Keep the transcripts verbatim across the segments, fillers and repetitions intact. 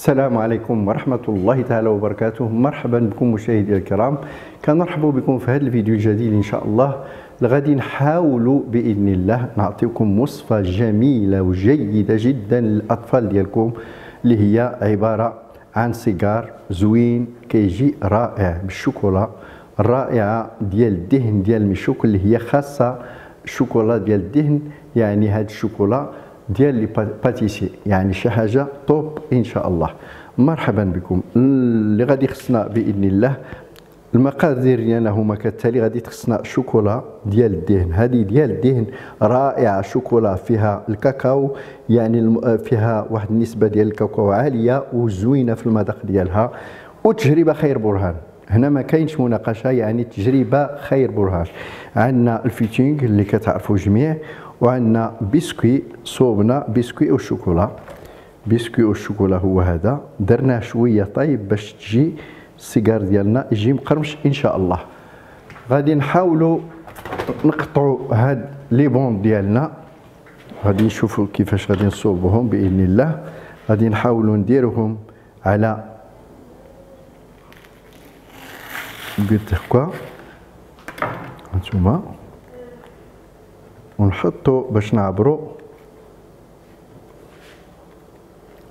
السلام عليكم ورحمة الله تعالى وبركاته. مرحبا بكم مشاهدي الكرام، كنرحب بكم في هذا الفيديو الجديد إن شاء الله. غادي نحاولوا بإذن الله نعطيكم وصفة جميلة وجيدة جدا للأطفال ديالكم، اللي هي عبارة عن سيجار زوين كيجي رائع بالشوكولا الرائعة ديال الدهن ديال المشوك، اللي هي خاصة الشوكولا ديال الدهن، يعني هاد الشوكولا ديال لي باتيسي، يعني شي حاجه طوب ان شاء الله. مرحبا بكم. اللي غادي خصنا باذن الله المقادير ديالنا هما كالتالي. غادي تخصنا شوكولا ديال الدهن، هذه ديال الدهن رائعه، شوكولا فيها الكاكاو، يعني فيها واحد النسبه ديال الكاكاو عاليه وزوينه في المذاق ديالها، وتجربه خير برهان، هنا ما كاينش مناقشه، يعني تجربه خير برهان. عندنا الفيتينغ اللي كتعرفوا جميع، وعندنا بسكوي صوبنا بسكوي والشوكولا، بسكوي والشوكولا هو هذا، درناه شويه طيب باش تجي السيجار ديالنا يجي مقرمش ان شاء الله. غادي نحاولوا نقطعوا هاد لي بون ديالنا، غادي نشوفوا كيفاش غادي نصوبوهم باذن الله. غادي نحاولوا نديروهم على قد هكا هانتوما، ونحطو باش نعبرو،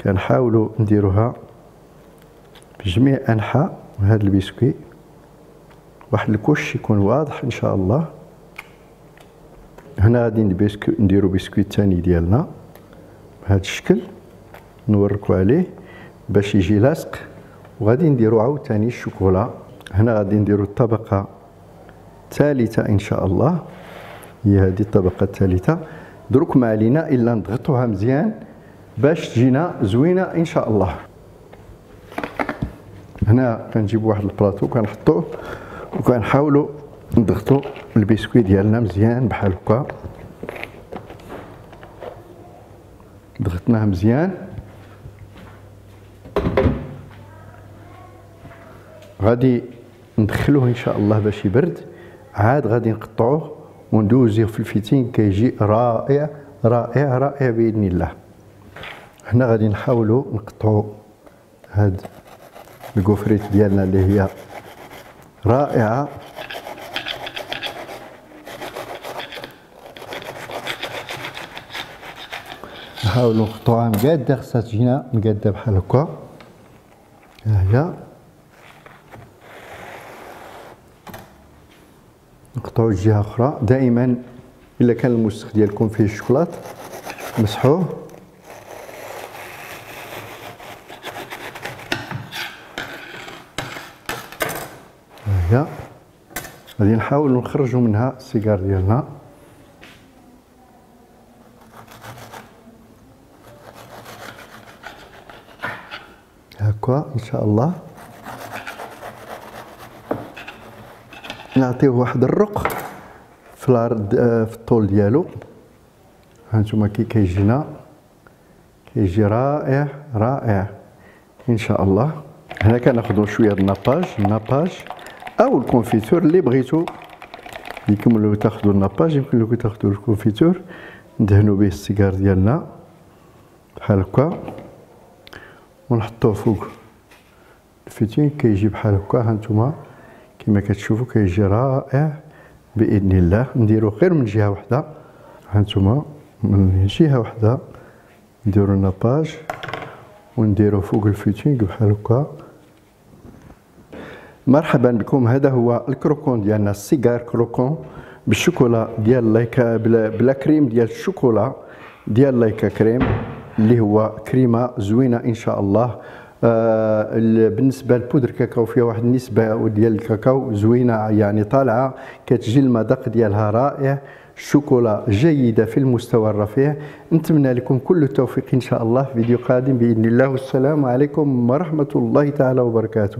كنحاولوا نديروها بجميع انحاء هذا البسكوي، واحد الكوش يكون واضح ان شاء الله. هنا غادي نديرو بسكوي الثاني ديالنا بهذا الشكل، نوركو عليه باش يجي لاصق، وغادي نديرو عاوتاني الشوكولا. هنا غادي نديرو الطبقه الثالثه ان شاء الله، هي هذه الطبقه الثالثه. دروك ما علينا الا نضغطوها مزيان باش تجينا زوينه ان شاء الله. هنا كنجيب واحد البلاطو كنحطوه وكنحاولوا نضغطوا البسكويت ديالنا مزيان بحال هكا، ضغطناه مزيان. غادي ندخلوه ان شاء الله باش يبرد، عاد غادي نقطعوه وندوزيه في الفيتين، كيجي رائع رائع رائع باذن الله. هنا غادي نحاولوا نقطعوا هاد الكوفريت ديالنا اللي هي رائعه، نحاولوا نقطعوها مقاده، خاصها تجينا مقاده بحال هكا، ها هي نقطعوا الجهه اخرى. دائما الا كان الموسخ ديالكم فيه الشوكولاط مسحوه، ها هي غادي نحاولوا نخرجوا منها السيجار ديالنا. هكا ان شاء الله نعطيه واحد الرق في العرض في الطول ديالو، هانتوما كي كيجينا كيجي رائع رائع ان شاء الله. هنا كناخذوا شويه الناباج، الناباج او الكونفيتور اللي بغيتو، يمكن لو تاخذوا الناباج يمكن لو تاخذوا الكونفيتور، ندهنوا به السيجار ديالنا بحال هكا ونحطوه فوق الفيتين، كيجي بحال هكا هانتوما كما كتشوفوا كيجي رائع باذن الله. نديرو غير من جهه وحده، هانتوما من جهه وحده نديرو الناباج ونديرو فوق الفيتينغ بحال هكا. مرحبا بكم. هذا هو الكروكون ديالنا، السيجار كروكون بالشوكولا ديال لايكا، بلا, بلا كريم ديال الشوكولا ديال لايكا كريم، اللي هو كريمه زوينه ان شاء الله. آه بالنسبه لبودر كاكاو فيها واحد النسبه ديال الكاكاو زوينه، يعني طالعه كتجي المذاق ديالها رائع، شوكولا جيدة في المستوى الرفيع. نتمنى لكم كل التوفيق إن شاء الله في فيديو قادم بإذن الله، والسلام عليكم ورحمة الله تعالى وبركاته.